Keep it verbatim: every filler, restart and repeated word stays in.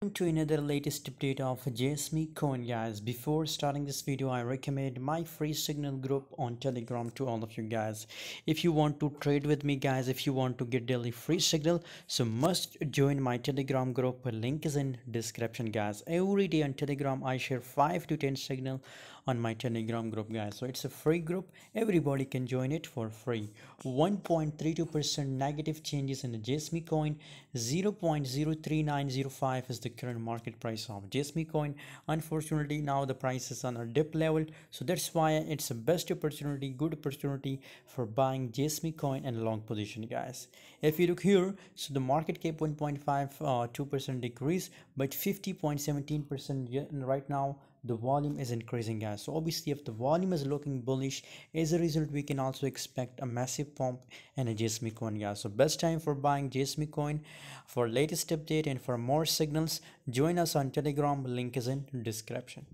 Welcome to another latest update of JasmyCoin, guys. Before starting this video, I recommend my free signal group on Telegram to all of you guys. If you want to trade with me, guys, if you want to get daily free signal, so must join my Telegram group. Link is in description, guys. Every day on Telegram I share five to ten signal on my Telegram group, guys. So it's a free group, everybody can join it for free. One point three two percent negative changes in the JasmyCoin. Zero point zero three nine zero five is the current market price of JasmyCoin. Unfortunately, now the price is on a dip level, so that's why it's a best opportunity, good opportunity for buying JasmyCoin and long position, guys. If you look here, so the market cap one point five two percent uh, decrease, but fifty point one seven percent right now the volume is increasing, guys. So obviously if the volume is looking bullish, as a result we can also expect a massive pump in a JasmyCoin, guys. So best time for buying JasmyCoin. For latest update and for more signals, join us on Telegram, link is in description.